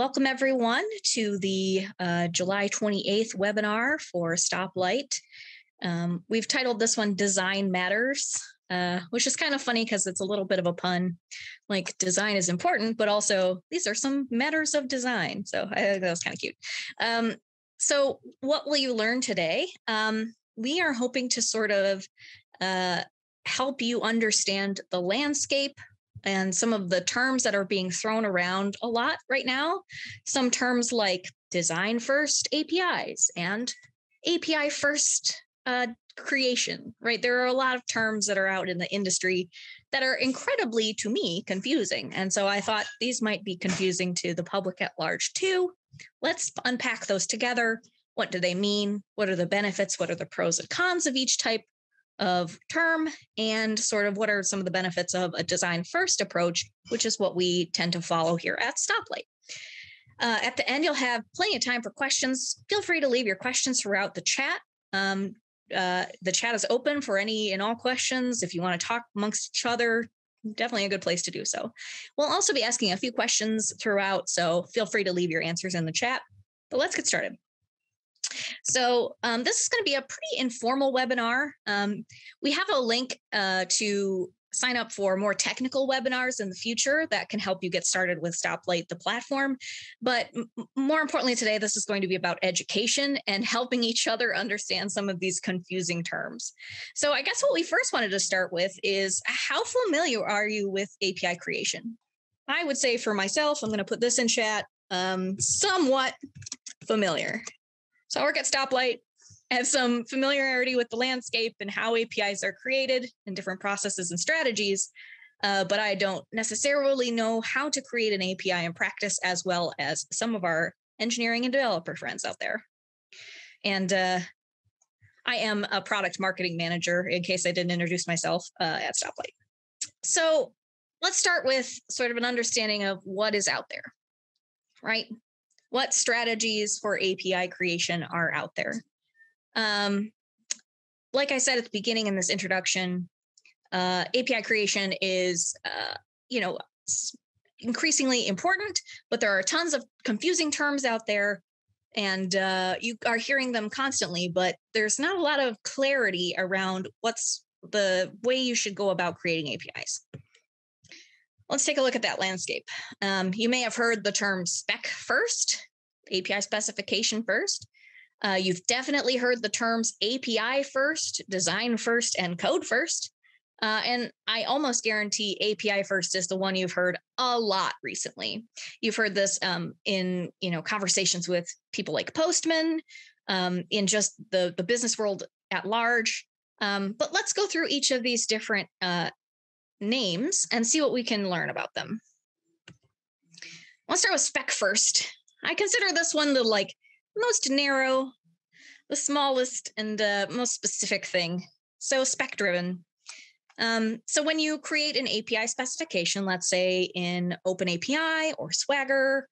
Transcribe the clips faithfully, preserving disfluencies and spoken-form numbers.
Welcome everyone to the uh, July twenty-eighth webinar for Stoplight. Um, we've titled this one Design Matters, uh, which is kind of funny because it's a little bit of a pun. Like design is important, but also these are some matters of design. So I think that was kind of cute. Um, so what will you learn today? Um, we are hoping to sort of uh, help you understand the landscape and some of the terms that are being thrown around a lot right now. Some terms like design first A P Is and A P I first uh, creation, right? There are a lot of terms that are out in the industry that are incredibly, to me, confusing. And so I thought these might be confusing to the public at large too. Let's unpack those together. What do they mean? What are the benefits? What are the pros and cons of each type of term, and sort of what are some of the benefits of a design first approach, which is what we tend to follow here at Stoplight. Uh, at the end, you'll have plenty of time for questions. Feel free to leave your questions throughout the chat. Um, uh, the chat is open for any and all questions. If you want to talk amongst each other, definitely a good place to do so. We'll also be asking a few questions throughout, so feel free to leave your answers in the chat, but let's get started. So um, this is going to be a pretty informal webinar. Um, we have a link uh, to sign up for more technical webinars in the future that can help you get started with Stoplight, the platform. But more importantly today, this is going to be about education and helping each other understand some of these confusing terms. So I guess what we first wanted to start with is, how familiar are you with A P I creation? I would say for myself, I'm going to put this in chat, um, somewhat familiar. So I work at Stoplight, I have some familiarity with the landscape and how A P Is are created and different processes and strategies, uh, but I don't necessarily know how to create an A P I in practice as well as some of our engineering and developer friends out there. And uh, I am a product marketing manager, in case I didn't introduce myself, uh, at Stoplight. So let's start with sort of an understanding of what is out there, right? What strategies for A P I creation are out there? Um, like I said at the beginning in this introduction, uh, A P I creation is, uh, you know, increasingly important, but there are tons of confusing terms out there, and uh, you are hearing them constantly. But there's not a lot of clarity around what's the way you should go about creating A P Is. Let's take a look at that landscape. Um, you may have heard the term spec first, A P I specification first. Uh, you've definitely heard the terms A P I first, design first, and code first. Uh, and I almost guarantee A P I first is the one you've heard a lot recently. You've heard this um, in you know conversations with people like Postman, um, in just the, the business world at large. Um, but let's go through each of these different uh, names and see what we can learn about them. Let's start with spec first. I consider this one the like most narrow, the smallest and uh, most specific thing. So spec driven. Um, so when you create an A P I specification, let's say in OpenAPI or Swagger,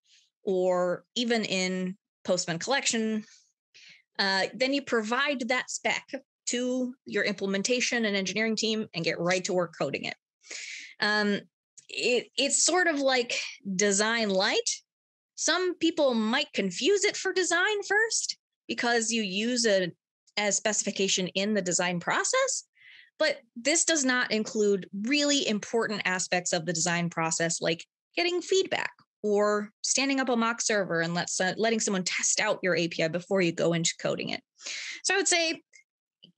or even in Postman Collection, uh, then you provide that spec to your implementation and engineering team and get right to work coding it. Um, it, it's sort of like design light. Some people might confuse it for design first because you use it as specification in the design process, but this does not include really important aspects of the design process, like getting feedback or standing up a mock server and let's, uh, letting someone test out your A P I before you go into coding it. So I would say,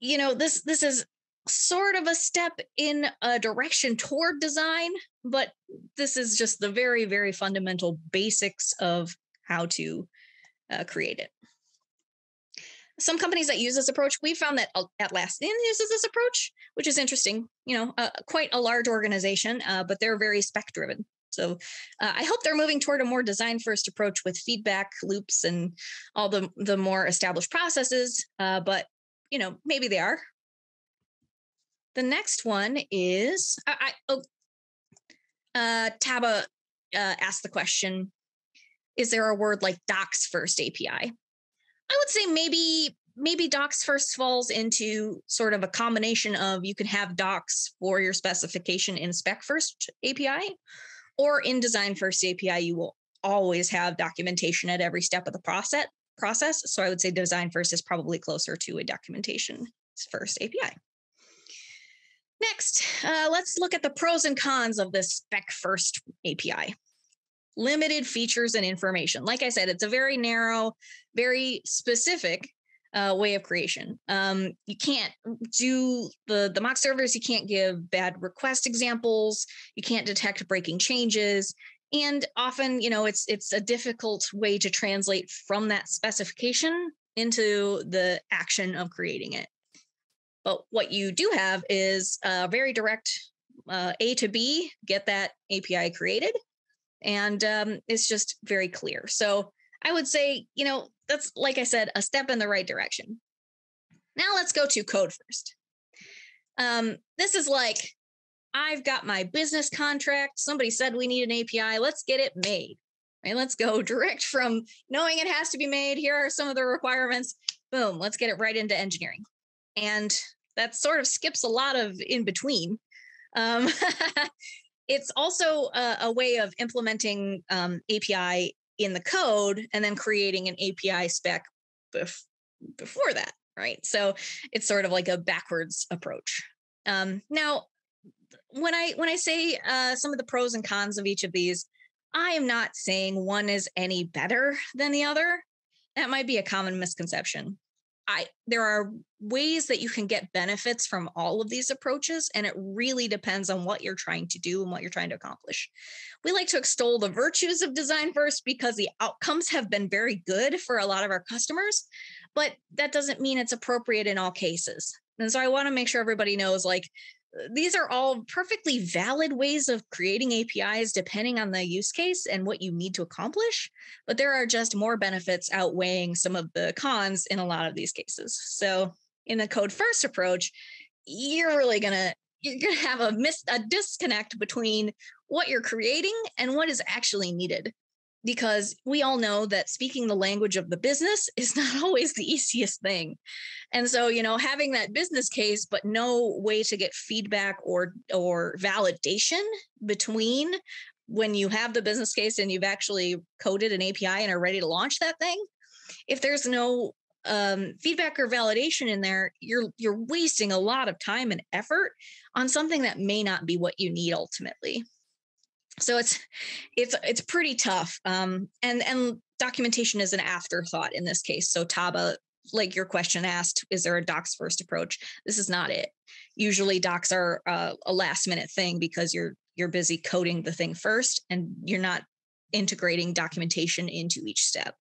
you know, this, this is sort of a step in a direction toward design, but this is just the very, very fundamental basics of how to uh, create it. Some companies that use this approach, we found that Atlassian uses this approach, which is interesting, you know, uh, quite a large organization, uh, but they're very spec driven. So uh, I hope they're moving toward a more design first approach with feedback loops and all the, the more established processes, uh, but, you know, maybe they are. The next one is, I, I, oh, uh, Taba uh, asked the question, is there a word like docs first A P I? I would say maybe, maybe docs first falls into sort of a combination of, you can have docs for your specification in spec first A P I, or in design first A P I, you will always have documentation at every step of the process. Process. So I would say design first is probably closer to a documentation first A P I. Next, uh, let's look at the pros and cons of this spec first A P I. Limited features and information. Like I said, it's a very narrow, very specific uh, way of creation. Um, you can't do the, the mock servers. You can't give bad request examples. You can't detect breaking changes. And often, you know, it's it's a difficult way to translate from that specification into the action of creating it. But what you do have is a very direct uh, A to B, get that A P I created. And um, it's just very clear. So I would say, you know, that's, like I said, a step in the right direction. Now let's go to code first. Um, this is like, I've got my business contract. Somebody said we need an A P I. Let's get it made. Right? Let's go direct from knowing it has to be made. Here are some of the requirements. Boom. Let's get it right into engineering. And that sort of skips a lot of in between. Um, it's also a, a way of implementing um, A P I in the code and then creating an A P I spec bef- before that. Right. So it's sort of like a backwards approach. Um, now, When I when I say uh, some of the pros and cons of each of these, I am not saying one is any better than the other. That might be a common misconception. I there are ways that you can get benefits from all of these approaches, and it really depends on what you're trying to do and what you're trying to accomplish. We like to extol the virtues of design first because the outcomes have been very good for a lot of our customers, but that doesn't mean it's appropriate in all cases. And so I want to make sure everybody knows, like, these are all perfectly valid ways of creating A P Is depending on the use case and what you need to accomplish, but there are just more benefits outweighing some of the cons in a lot of these cases. So in the code first approach, you're really going to you're going to have a mis- a disconnect between what you're creating and what is actually needed, because we all know that speaking the language of the business is not always the easiest thing. And so, you know, having that business case, but no way to get feedback or, or validation between when you have the business case and you've actually coded an A P I and are ready to launch that thing. If there's no um, feedback or validation in there, you're, you're wasting a lot of time and effort on something that may not be what you need ultimately. So it's it's it's pretty tough, um, and and documentation is an afterthought in this case. So Taba, like your question asked, is there a docs first approach? This is not it. Usually docs are uh, a last minute thing because you're you're busy coding the thing first, and you're not integrating documentation into each step.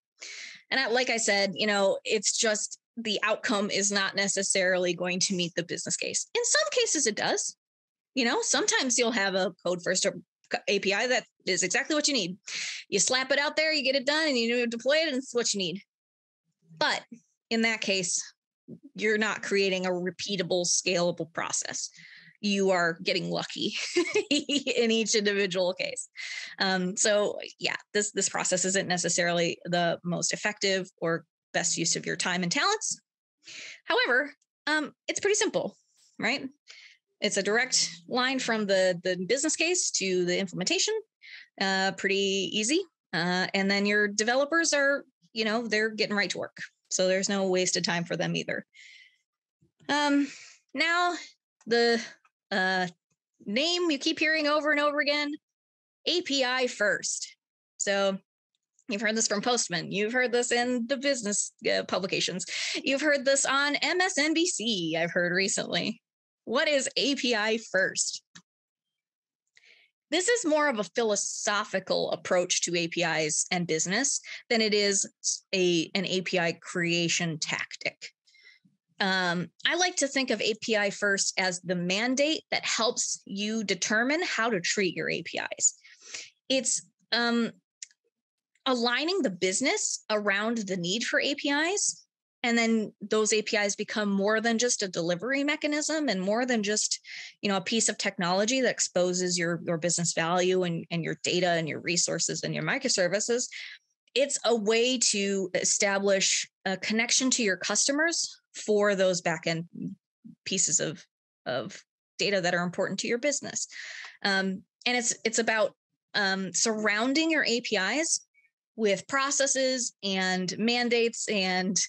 And I, like I said, you know, it's just the outcome is not necessarily going to meet the business case. In some cases, it does. You know, sometimes you'll have a code first approach A P I that is exactly what you need. You slap it out there, you get it done, and you deploy it, and it's what you need. But in that case, you're not creating a repeatable, scalable process. You are getting lucky in each individual case. Um, so yeah, this, this process isn't necessarily the most effective or best use of your time and talents. However, um, it's pretty simple, right? It's a direct line from the, the business case to the implementation, uh, pretty easy. Uh, and then your developers are, you know, they're getting right to work. So there's no wasted time for them either. Um, now, the uh, name you keep hearing over and over again, A P I first. So you've heard this from Postman. You've heard this in the business uh, publications. You've heard this on M S N B C, I've heard recently. What is A P I first? This is more of a philosophical approach to A P Is and business than it is a, an A P I creation tactic. Um, I like to think of A P I first as the mandate that helps you determine how to treat your A P Is. It's um, aligning the business around the need for A P Is. And then those A P Is become more than just a delivery mechanism and more than just, you know, a piece of technology that exposes your, your business value and, and your data and your resources and your microservices. It's a way to establish a connection to your customers for those backend pieces of, of data that are important to your business. Um, and it's, it's about um, surrounding your A P Is with processes and mandates and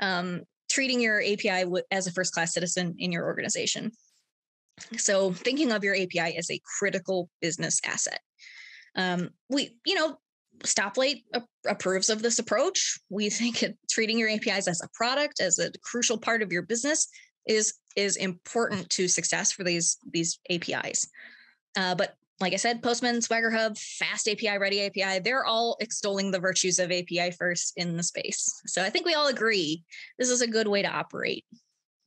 um, treating your A P I w- as a first-class citizen in your organization. So thinking of your A P I as a critical business asset. Um, we, you know, Stoplight a- approves of this approach. We think it, treating your A P Is as a product, as a crucial part of your business, is is important to success for these, these A P Is. Uh, but like I said, Postman, Swagger Hub, Fast A P I, Ready A P I, they're all extolling the virtues of A P I first in the space. So I think we all agree this is a good way to operate.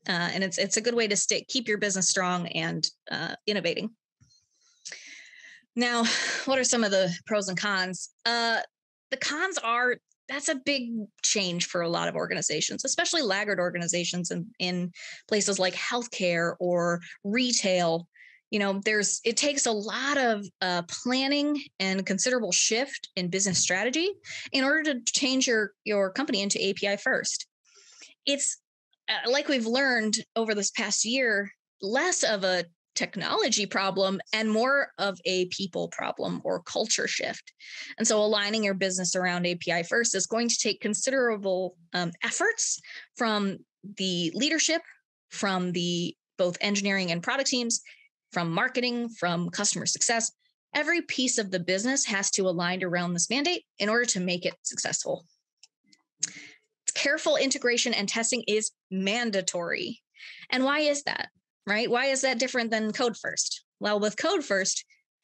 Uh, and it's it's a good way to stay, keep your business strong and uh, innovating. Now, what are some of the pros and cons? Uh, the cons are, that's a big change for a lot of organizations, especially laggard organizations in, in places like healthcare or retail. You know, there's it takes a lot of uh, planning and considerable shift in business strategy in order to change your, your company into A P I first. It's uh, like we've learned over this past year, less of a technology problem and more of a people problem or culture shift. And so aligning your business around A P I first is going to take considerable um, efforts from the leadership, from the both engineering and product teams, from marketing, from customer success. Every piece of the business has to align around this mandate in order to make it successful. Careful integration and testing is mandatory. And why is that? Right? Why is that different than code first? Well, with code first,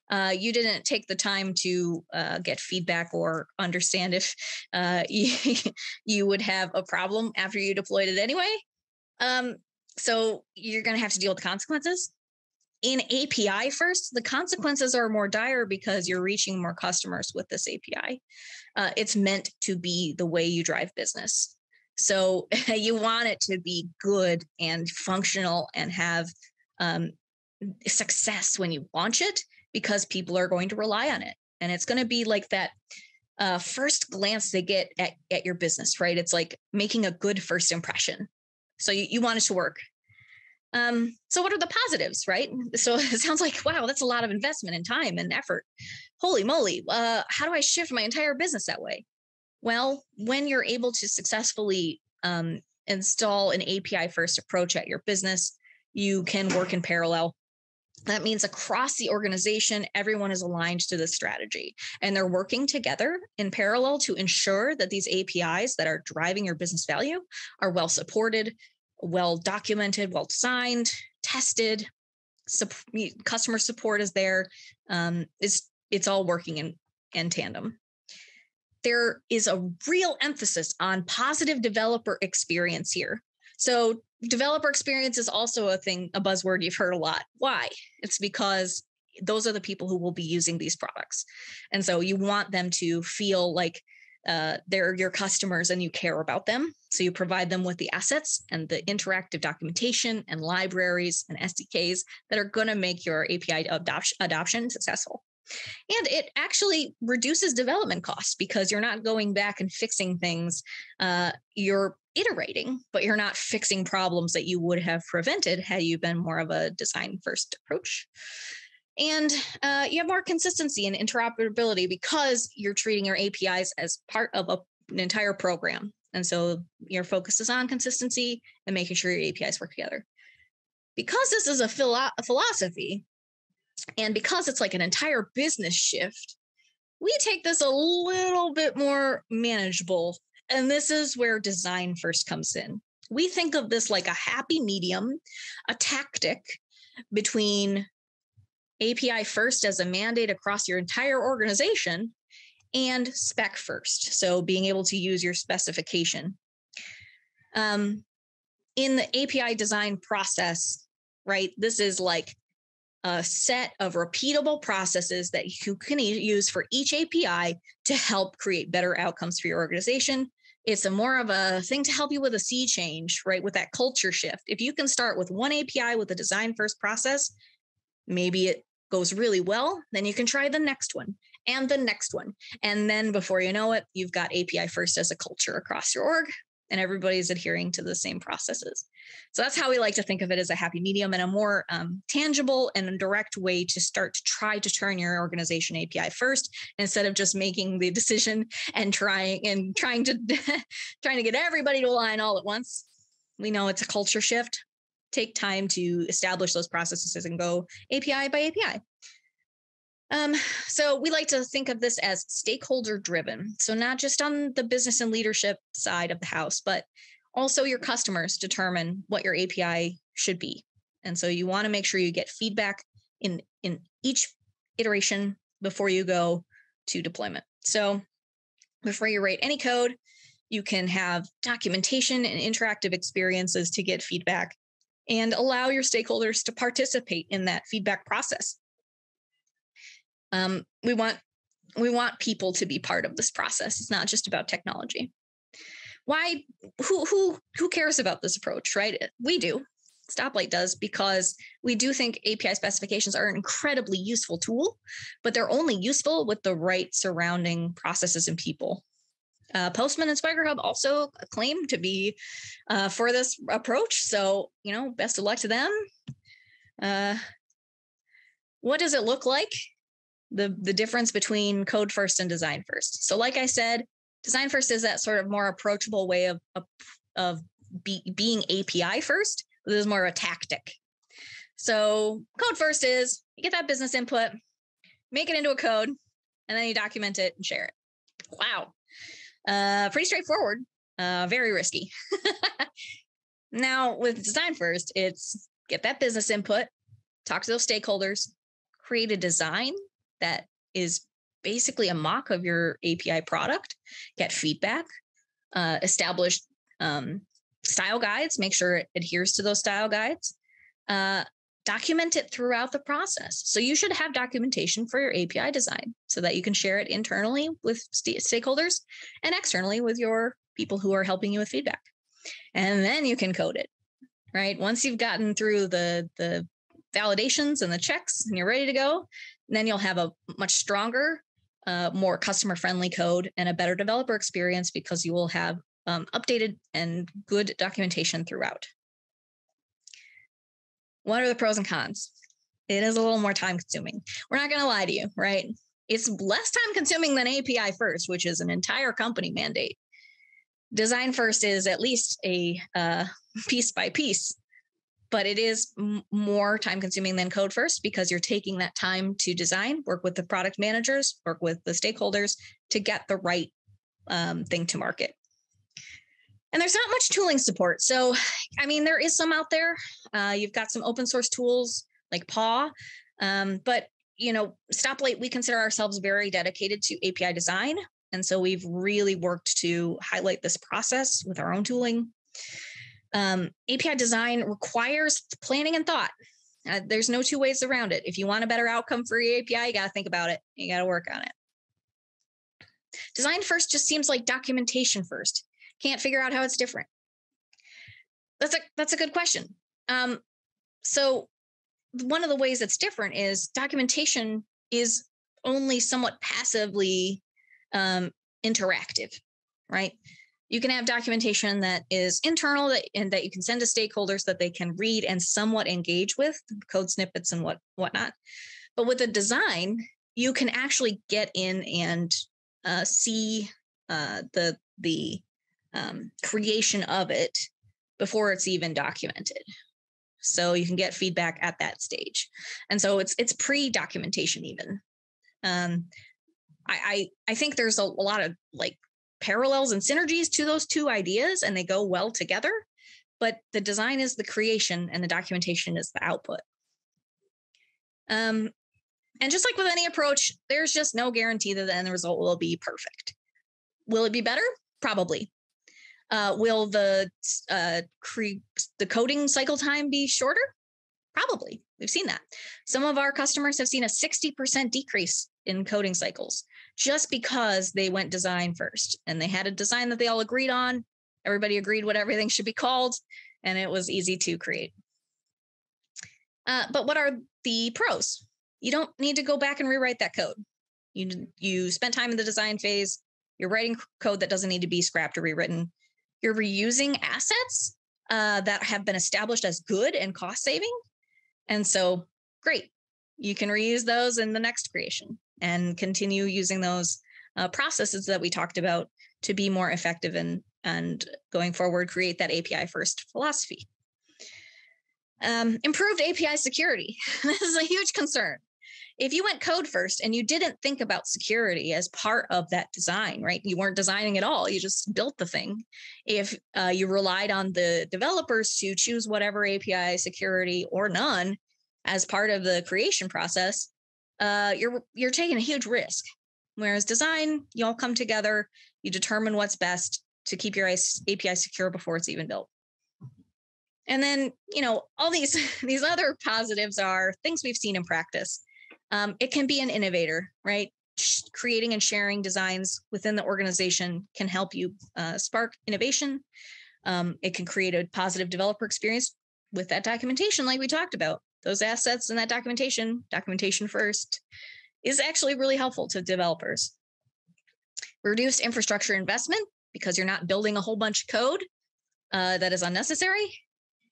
uh, you didn't take the time to uh, get feedback or understand if uh, you would have a problem after you deployed it anyway. Um, so you're going to have to deal with the consequences. In A P I first, the consequences are more dire because you're reaching more customers with this A P I. Uh, it's meant to be the way you drive business. So you want it to be good and functional and have um, success when you launch it, because people are going to rely on it. And it's going to be like that uh, first glance they get at, at your business, right? It's like making a good first impression. So you, you want it to work. Um, so what are the positives, right? So it sounds like, wow, that's a lot of investment and time and effort. Holy moly, uh, how do I shift my entire business that way? Well, when you're able to successfully um, install an A P I-first approach at your business, you can work in parallel. That means across the organization, everyone is aligned to this strategy, and they're working together in parallel to ensure that these A P Is that are driving your business value are well supported, well documented, well designed, tested. Sup- customer support is there. Um, it's it's all working in, in tandem. There is a real emphasis on positive developer experience here. So developer experience is also a thing, a buzzword you've heard a lot. Why? It's because those are the people who will be using these products. And so you want them to feel like uh, they're your customers and you care about them. So you provide them with the assets and the interactive documentation and libraries and S D Ks that are going to make your A P I adoption, adoption successful. And it actually reduces development costs because you're not going back and fixing things. Uh, you're iterating, but you're not fixing problems that you would have prevented had you been more of a design-first approach. And uh, you have more consistency and interoperability because you're treating your A P Is as part of a, an entire program. And so your focus is on consistency and making sure your A P Is work together. Because this is a, philo- a philosophy, and because it's like an entire business shift, we take this a little bit more manageable. And this is where design first comes in. We think of this like a happy medium, a tactic between A P I first as a mandate across your entire organization and spec first. So being able to use your specification. Um, in the A P I design process, right, this is like a set of repeatable processes that you can use for each A P I to help create better outcomes for your organization. It's a more of a thing to help you with a sea change, right? With that culture shift. If you can start with one A P I with a design first process, maybe it goes really well, then you can try the next one and the next one. And then before you know it, you've got A P I first as a culture across your org, and everybody's adhering to the same processes. So that's how we like to think of it, as a happy medium and a more um, tangible and direct way to start to try to turn your organization A P I first, instead of just making the decision and trying and trying to trying to get everybody to align all at once. We know it's a culture shift. Take time to establish those processes and go A P I by A P I. Um, so we like to think of this as stakeholder driven. So not just on the business and leadership side of the house, but also your customers determine what your A P I should be. And so you want to make sure you get feedback in, in each iteration before you go to deployment. So before you write any code, you can have documentation and interactive experiences to get feedback and allow your stakeholders to participate in that feedback process. Um, we want we want people to be part of this process. It's not just about technology. Why? Who who who cares about this approach, right? We do. Stoplight does, because we do think A P I specifications are an incredibly useful tool, but they're only useful with the right surrounding processes and people. Uh, Postman and Swagger Hub also claim to be uh, for this approach. So, you know, best of luck to them. Uh, what does it look like? The, the difference between code first and design first. So like I said, design first is that sort of more approachable way of, of, of be, being A P I first. This is more of a tactic. So code first is you get that business input, make it into a code, and then you document it and share it. Wow. Uh, pretty straightforward, uh, very risky. Now with design first, it's get that business input, talk to those stakeholders, create a design that is basically a mock of your A P I product, get feedback, uh, establish um, style guides, make sure it adheres to those style guides, uh, document it throughout the process. So you should have documentation for your A P I design so that you can share it internally with st- stakeholders and externally with your people who are helping you with feedback. And then you can code it, right? Once you've gotten through the, the validations and the checks and you're ready to go, then you'll have a much stronger, uh, more customer-friendly code and a better developer experience, because you will have um, updated and good documentation throughout. What are the pros and cons? It is a little more time-consuming. We're not going to lie to you, right? It's less time-consuming than A P I first, which is an entire company mandate. Design first is at least a uh, piece by piece. But it is m- more time consuming than code first, because you're taking that time to design, work with the product managers, work with the stakeholders to get the right um, thing to market. And there's not much tooling support. So, I mean, there is some out there. Uh, you've got some open source tools like Paw, um, but, you know, Stoplight, we consider ourselves very dedicated to A P I design. And so we've really worked to highlight this process with our own tooling. Um, A P I design requires planning and thought. Uh, there's no two ways around it. If you want a better outcome for your A P I, you got to think about it. You got to work on it. Design first just seems like documentation first. Can't figure out how it's different. That's a, that's a good question. Um, so one of the ways that's different is documentation is only somewhat passively um, interactive, right? You can have documentation that is internal that, and that you can send to stakeholders that they can read and somewhat engage with, code snippets and what whatnot. But with a design, you can actually get in and uh, see uh, the, the um, creation of it before it's even documented. So you can get feedback at that stage. And so it's it's pre-documentation even. Um, I, I, I think there's a, a lot of like, parallels and synergies to those two ideas, and they go well together, but the design is the creation and the documentation is the output. Um, and just like with any approach, there's just no guarantee that the end result will be perfect. Will it be better? Probably. Uh, will the, uh, cre- the coding cycle time be shorter? Probably. We've seen that. Some of our customers have seen a sixty percent decrease in coding cycles just because they went design first, and they had a design that they all agreed on. Everybody agreed what everything should be called, and it was easy to create. Uh, but what are the pros? You don't need to go back and rewrite that code. You, you spent time in the design phase. You're writing code that doesn't need to be scrapped or rewritten. You're reusing assets uh, that have been established as good and cost saving. And so great, you can reuse those in the next creation and continue using those uh, processes that we talked about to be more effective and, and going forward, create that A P I first philosophy. Um, improved A P I security. This is a huge concern. If you went code first and you didn't think about security as part of that design, right? You weren't designing at all. You just built the thing. If uh, you relied on the developers to choose whatever A P I security or none as part of the creation process, uh, you're you're taking a huge risk. Whereas design, you all come together, you determine what's best to keep your A P I secure before it's even built. And then, you know, all these, these other positives are things we've seen in practice. Um, it can be an innovator, right? Creating and sharing designs within the organization can help you uh, spark innovation. Um, it can create a positive developer experience with that documentation, like we talked about. Those assets and that documentation, documentation first, is actually really helpful to developers. Reduced infrastructure investment, because you're not building a whole bunch of code uh, that is unnecessary,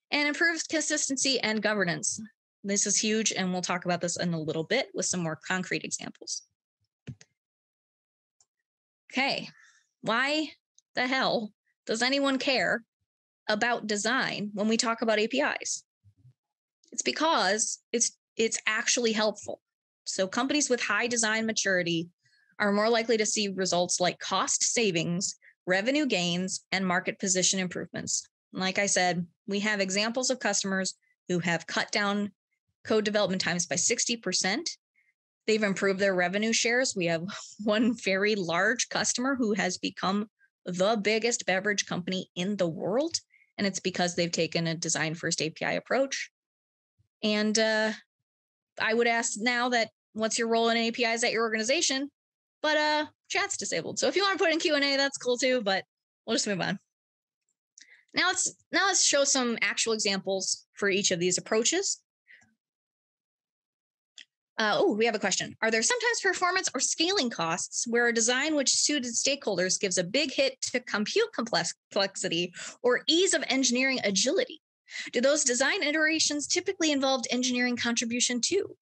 and improved consistency and governance. This is huge, and we'll talk about this in a little bit with some more concrete examples. Okay, why the hell does anyone care about design when we talk about A P Is? It's because it's it's actually helpful. So companies with high design maturity are more likely to see results like cost savings, revenue gains, and market position improvements. Like I said, we have examples of customers who have cut down code development times by sixty percent. They've improved their revenue shares. We have one very large customer who has become the biggest beverage company in the world, and it's because they've taken a design-first A P I approach. And uh, I would ask now that what's your role in A P Is at your organization? But uh, chat's disabled, so if you want to put in Q and A, that's cool too. But we'll just move on. Now let's now let's show some actual examples for each of these approaches. Uh, oh, we have a question. Are there sometimes performance or scaling costs where a design which suited stakeholders gives a big hit to compute complexity or ease of engineering agility? Do those design iterations typically involve engineering contribution too?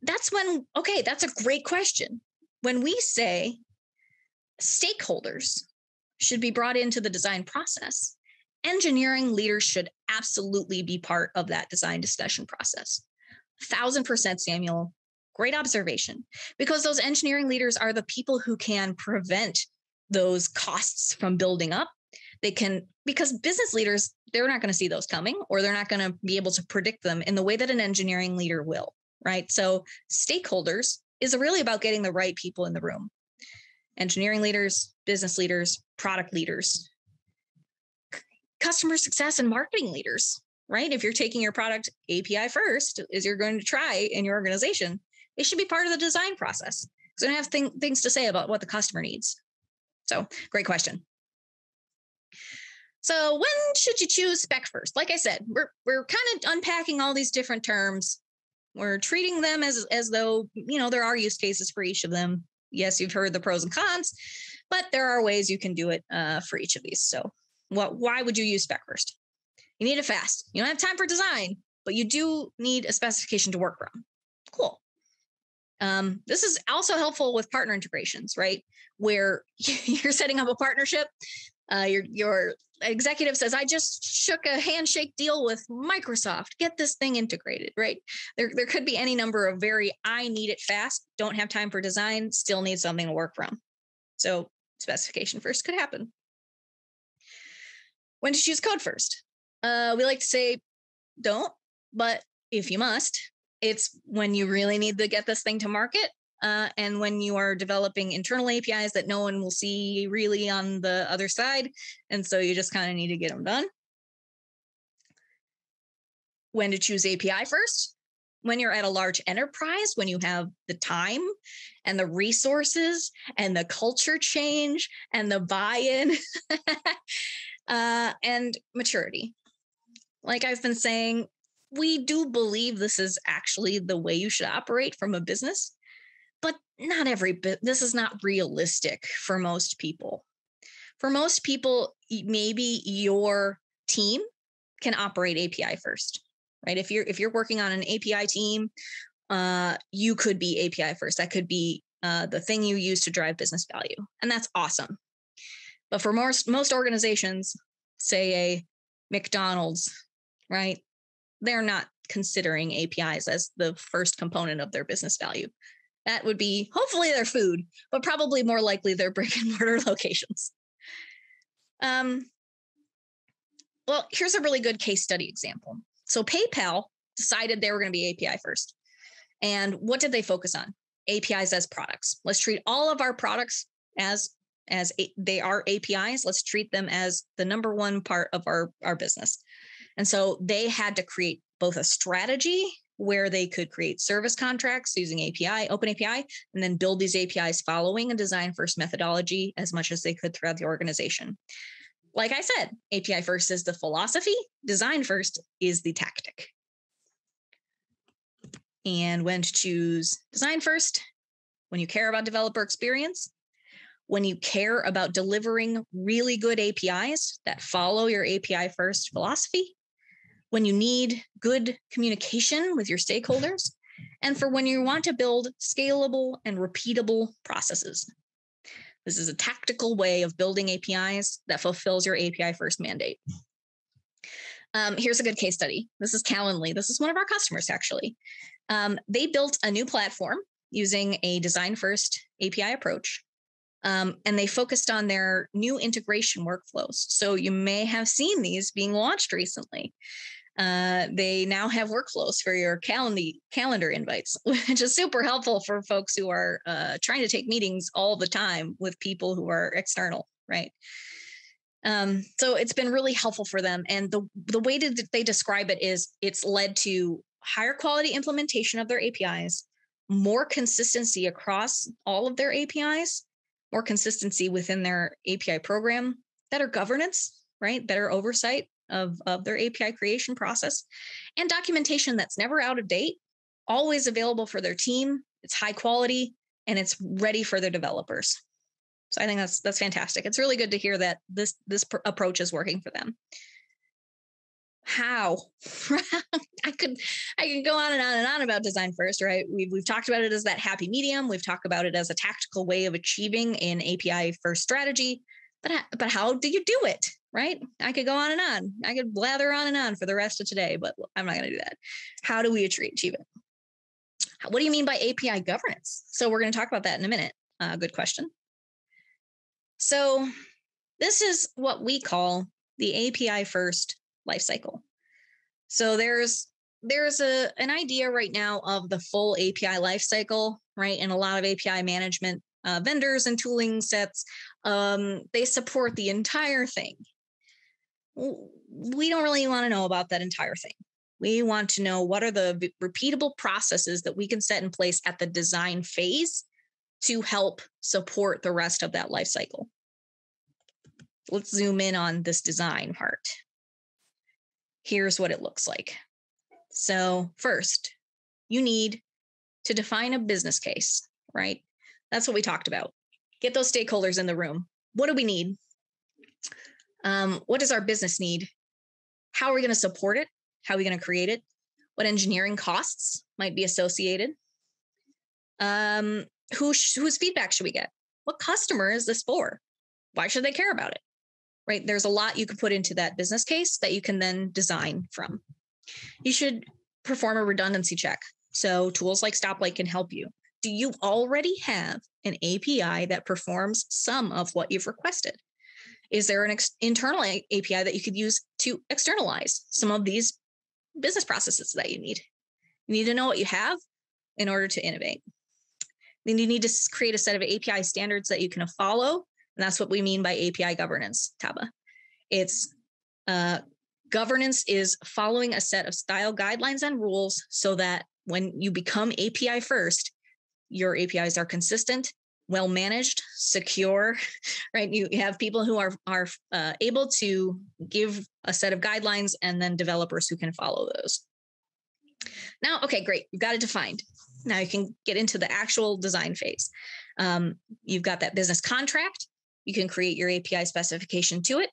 That's when, okay, that's a great question. When we say stakeholders should be brought into the design process, engineering leaders should absolutely be part of that design discussion process. Thousand percent, Samuel. Great observation, because those engineering leaders are the people who can prevent those costs from building up. They can, because business leaders, they're not going to see those coming, or they're not going to be able to predict them in the way that an engineering leader will, right? So stakeholders is really about getting the right people in the room. Engineering leaders, business leaders, product leaders, customer success and marketing leaders. Right? If you're taking your product A P I first, as you're going to try in your organization, it should be part of the design process. So I have thing, things to say about what the customer needs. So great question. So when should you choose spec first? Like I said, we're we're kind of unpacking all these different terms. We're treating them as, as though, you know, there are use cases for each of them. Yes, you've heard the pros and cons, but there are ways you can do it uh, for each of these. So what? Why would you use spec first? You need it fast. You don't have time for design, but you do need a specification to work from. Cool. Um, this is also helpful with partner integrations, right? Where you're setting up a partnership. Uh, your, your executive says, I just shook a handshake deal with Microsoft. Get this thing integrated, right? There, there could be any number of very, I need it fast, don't have time for design, still need something to work from. So specification first could happen. When to choose code first? Uh, we like to say, don't, but if you must, it's when you really need to get this thing to market. Uh, and when you are developing internal A P Is that no one will see really on the other side. And so you just kind of need to get them done. When to choose A P I first? When you're at a large enterprise, when you have the time and the resources and the culture change and the buy-in uh, and maturity. Like I've been saying, we do believe this is actually the way you should operate from a business, but not every bit. This is not realistic for most people. for most people, maybe your team can operate A P I first, right? If you're if you're working on an A P I team, uh, you could be A P I first. That could be uh, the thing you use to drive business value, and that's awesome. But for most most organizations, say a McDonald's, right? They're not considering A P Is as the first component of their business value. That would be hopefully their food, but probably more likely their brick and mortar locations. Um, well, here's a really good case study example. So PayPal decided they were going to be A P I first. And what did they focus on? A P Is as products. Let's treat all of our products as, as a, they are A P Is. Let's treat them as the number one part of our, our business. And so they had to create both a strategy where they could create service contracts using A P I, Open A P I, and then build these A P Is following a design-first methodology as much as they could throughout the organization. Like I said, A P I first is the philosophy, design first is the tactic. And when to choose design first, when you care about developer experience, when you care about delivering really good A P Is that follow your A P I first philosophy, when you need good communication with your stakeholders, and for when you want to build scalable and repeatable processes. This is a tactical way of building A P Is that fulfills your A P I first mandate. Um, here's a good case study. This is Calendly. This is one of our customers, actually. Um, they built a new platform using a design first A P I approach. Um, and they focused on their new integration workflows. So you may have seen these being launched recently. Uh, they now have workflows for your calendar calendar invites, which is super helpful for folks who are uh, trying to take meetings all the time with people who are external, right? Um, so it's been really helpful for them. And the, the way that they describe it is it's led to higher quality implementation of their A P Is, more consistency across all of their A P Is, more consistency within their A P I program, better governance, right? Better oversight of, of their A P I creation process, and documentation that's never out of date, always available for their team. It's high quality and it's ready for their developers. So I think that's that's fantastic. It's really good to hear that this this pr- approach is working for them. How? I could I could go on and on and on about design first, right? We've we've talked about it as that happy medium. We've talked about it as a tactical way of achieving an A P I first strategy. But but how do you do it, right? I could go on and on. I could blather on and on for the rest of today, but I'm not going to do that. How do we achieve it? What do you mean by A P I governance? So we're going to talk about that in a minute. Uh, good question. So this is what we call the A P I first lifecycle. So there's there's a an idea right now of the full A P I lifecycle, right? And a lot of A P I management uh, vendors and tooling sets, um, they support the entire thing. We don't really want to know about that entire thing. We want to know what are the repeatable processes that we can set in place at the design phase to help support the rest of that lifecycle. Let's zoom in on this design part. Here's what it looks like. So first, you need to define a business case, right? That's what we talked about. Get those stakeholders in the room. What do we need? Um, what does our business need? How are we going to support it? How are we going to create it? What engineering costs might be associated? Um, who sh- whose feedback should we get? What customer is this for? Why should they care about it? Right? There's a lot you can put into that business case that you can then design from. You should perform a redundancy check. So tools like Stoplight can help you. Do you already have an A P I that performs some of what you've requested? Is there an ex- internal A P I that you could use to externalize some of these business processes that you need? You need to know what you have in order to innovate. Then you need to create a set of A P I standards that you can follow. And that's what we mean by A P I governance, Taba. It's uh, governance is following a set of style guidelines and rules so that when you become A P I first, your A P Is are consistent, well managed, secure, right? You have people who are, are uh, able to give a set of guidelines and then developers who can follow those. Now, okay, great. You've got it defined. Now you can get into the actual design phase. Um, you've got that business contract. You can create your A P I specification to it.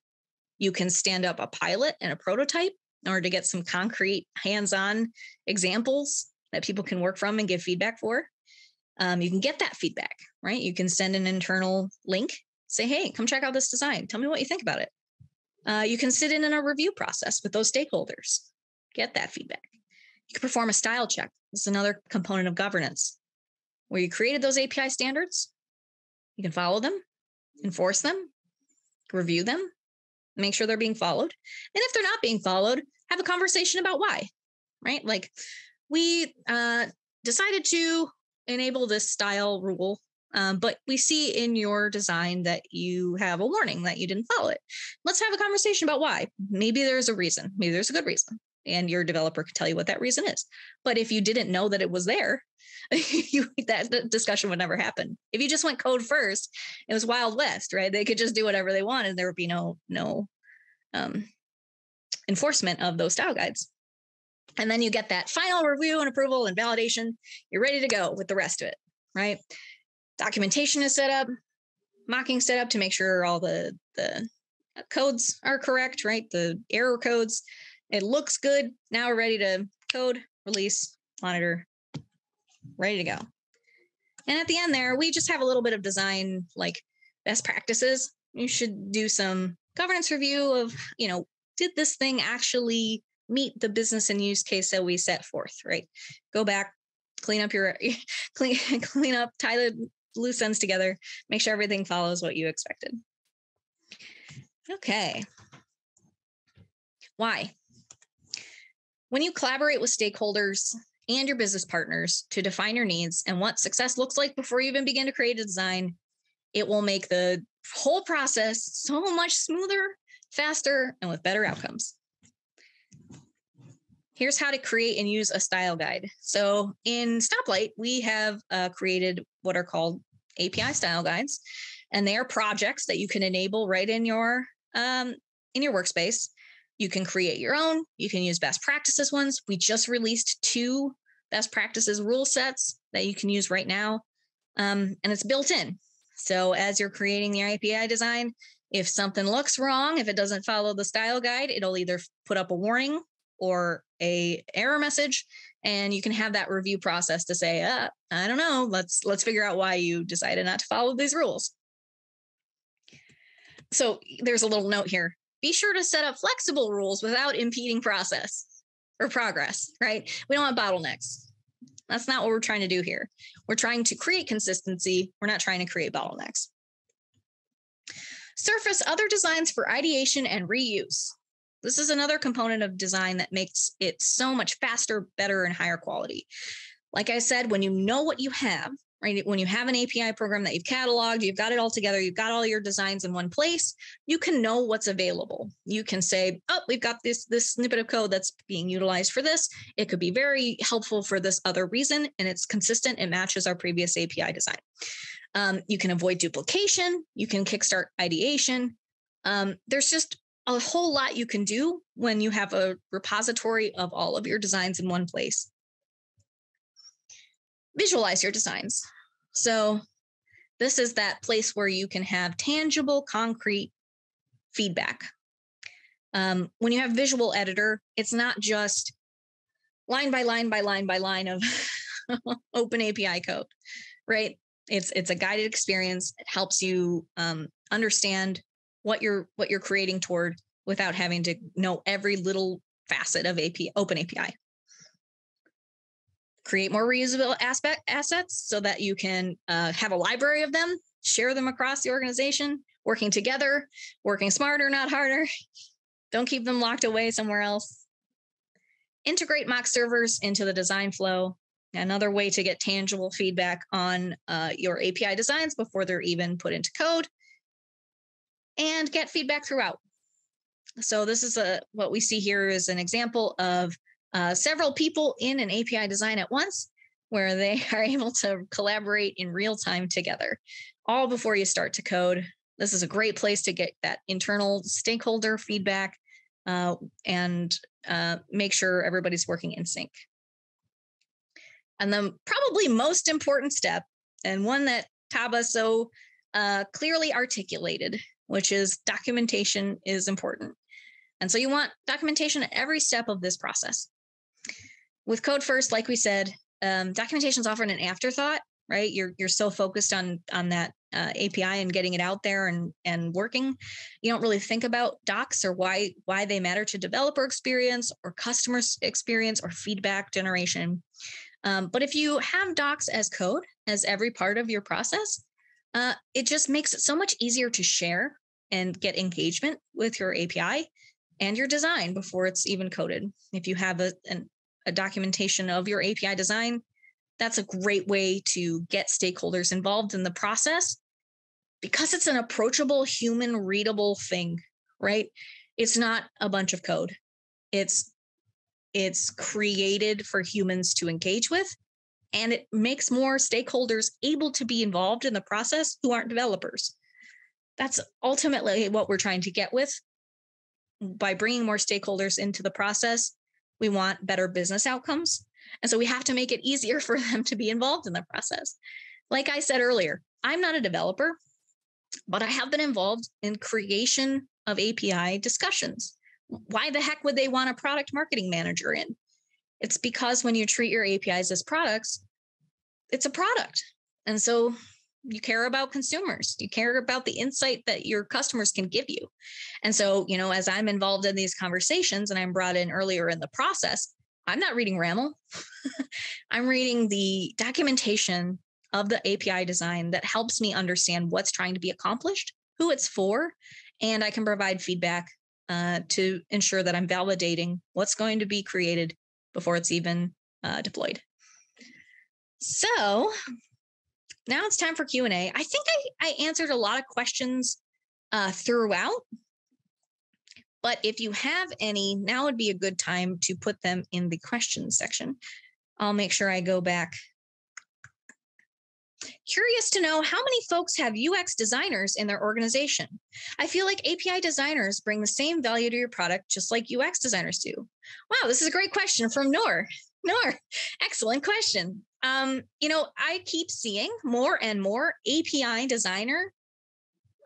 You can stand up a pilot and a prototype in order to get some concrete hands-on examples that people can work from and give feedback for. Um, you can get that feedback, right? You can send an internal link, say, hey, come check out this design. Tell me what you think about it. Uh, you can sit in in a review process with those stakeholders, get that feedback. You can perform a style check. This is another component of governance where you created those A P I standards. You can follow them, enforce them, review them, make sure they're being followed. And if they're not being followed, have a conversation about why, right? Like we uh, decided to enable this style rule, um, but we see in your design that you have a warning that you didn't follow it. Let's have a conversation about why. Maybe there's a reason. Maybe there's a good reason. And your developer can tell you what that reason is. But if you didn't know that it was there, you, that discussion would never happen. If you just went code first, it was Wild West, right? They could just do whatever they wanted. There would be no, no um, enforcement of those style guides. And then you get that final review and approval and validation. You're ready to go with the rest of it, right? Documentation is set up, mocking set up to make sure all the, the codes are correct, right? The error codes. It looks good. Now we're ready to code, release, monitor, ready to go. And at the end there, we just have a little bit of design, like best practices. You should do some governance review of, you know, did this thing actually meet the business and use case that we set forth, right? Go back, clean up your, clean, clean up, tie the loose ends together, make sure everything follows what you expected. Okay. Why? When you collaborate with stakeholders and your business partners to define your needs and what success looks like before you even begin to create a design, it will make the whole process so much smoother, faster, and with better outcomes. Here's how to create and use a style guide. So in Stoplight, we have uh, created what are called A P I style guides, and they are projects that you can enable right in your um, in your workspace. You can create your own. You can use best practices ones. We just released two best practices rule sets that you can use right now. Um, and it's built in. So as you're creating your A P I design, if something looks wrong, if it doesn't follow the style guide, it'll either put up a warning or a error message. And you can have that review process to say, uh, I don't know, let's, let's figure out why you decided not to follow these rules. So there's a little note here. Be sure to set up flexible rules without impeding process or progress, right? We don't want bottlenecks. That's not what we're trying to do here. We're trying to create consistency. We're not trying to create bottlenecks. Surface other designs for ideation and reuse. This is another component of design that makes it so much faster, better, and higher quality. Like I said, when you know what you have, right? When you have an A P I program that you've cataloged, you've got it all together, you've got all your designs in one place, you can know what's available. You can say, oh, we've got this, this snippet of code that's being utilized for this. It could be very helpful for this other reason, and it's consistent. It matches our previous A P I design. Um, you can avoid duplication. You can kickstart ideation. Um, there's just a whole lot you can do when you have a repository of all of your designs in one place. Visualize your designs. So this is that place where you can have tangible, concrete feedback. Um, when you have visual editor, it's not just line by line by line by line of open A P I code, right? It's it's a guided experience. It helps you um, understand what you're what you're creating toward without having to know every little facet of A P I, open A P I. Create more reusable aspect assets so that you can uh, have a library of them, share them across the organization, working together, working smarter, not harder. Don't keep them locked away somewhere else. Integrate mock servers into the design flow. Another way to get tangible feedback on uh, your A P I designs before they're even put into code. And get feedback throughout. So this is a what we see here is an example of Uh, several people in an A P I design at once, where they are able to collaborate in real time together, all before you start to code. This is a great place to get that internal stakeholder feedback uh, and uh, make sure everybody's working in sync. And then probably most important step, and one that Taba so Uh, clearly articulated, which is documentation is important. And so you want documentation at every step of this process. With code first, like we said, um, documentation is often an afterthought, right? You're you're so focused on on that uh, A P I and getting it out there and and working, you don't really think about docs or why why they matter to developer experience or customer experience or feedback generation. Um, but if you have docs as code as every part of your process, uh, it just makes it so much easier to share and get engagement with your A P I and your design before it's even coded. If you have a, an, a documentation of your A P I design, that's a great way to get stakeholders involved in the process because it's an approachable, human readable thing, right? It's not a bunch of code. It's It's created for humans to engage with, and it makes more stakeholders able to be involved in the process who aren't developers. That's ultimately what we're trying to get with. By bringing more stakeholders into the process, we want better business outcomes. And so we have to make it easier for them to be involved in the process. Like I said earlier, I'm not a developer, but I have been involved in creation of A P I discussions. Why the heck would they want a product marketing manager in? It's because when you treat your A P Is as products, it's a product. And so you care about consumers. You care about the insight that your customers can give you. And so, you know, as I'm involved in these conversations and I'm brought in earlier in the process, I'm not reading RAML. I'm reading the documentation of the A P I design that helps me understand what's trying to be accomplished, who it's for, and I can provide feedback Uh, to ensure that I'm validating what's going to be created before it's even uh, deployed. So now it's time for Q and A. I think I, I answered a lot of questions uh, throughout, but if you have any, now would be a good time to put them in the questions section. I'll make sure I go back. Curious to know, how many folks have U X designers in their organization? I feel like A P I designers bring the same value to your product, just like U X designers do. Wow, this is a great question from Noor. Noor, excellent question. Um, you know, I keep seeing more and more A P I designer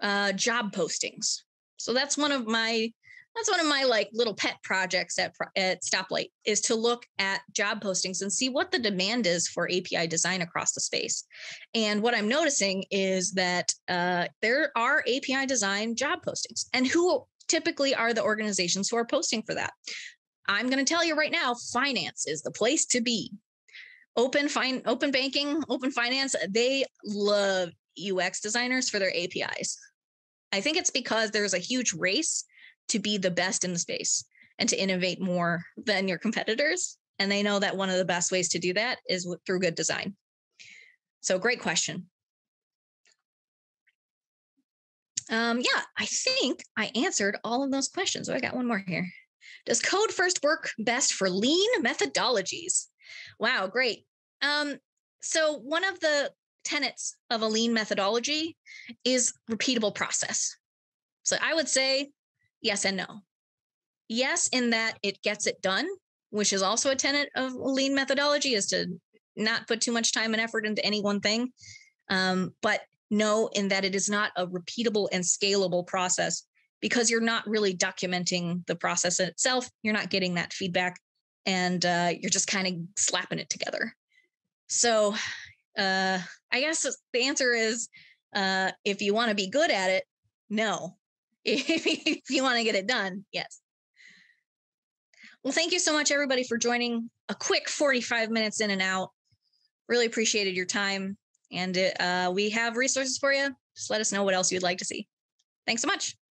uh, job postings. So that's one of my that's one of my like little pet projects at at Stoplight, is to look at job postings and see what the demand is for A P I design across the space. And what I'm noticing is that uh, there are A P I design job postings, and who typically are the organizations who are posting for that. I'm going to tell you right now, finance is the place to be. Open fine, open banking, open finance, they love U X designers for their A P Is. I think it's because there's a huge race to be the best in the space and to innovate more than your competitors. And they know that one of the best ways to do that is through good design. So great question. Um, yeah, I think I answered all of those questions. Oh, I got one more here. Does code first work best for lean methodologies? Wow, great. Um, so one of the tenets of a lean methodology is repeatable process. So I would say, yes and no. Yes, in that it gets it done, which is also a tenet of lean methodology, is to not put too much time and effort into any one thing. Um, but no, in that it is not a repeatable and scalable process, because you're not really documenting the process itself. You're not getting that feedback, and uh, you're just kind of slapping it together. So uh, I guess the answer is, uh, if you want to be good at it, no. If you want to get it done, yes. Well, thank you so much, everybody, for joining. A quick forty-five minutes in and out. Really appreciated your time. And uh, we have resources for you. Just let us know what else you'd like to see. Thanks so much.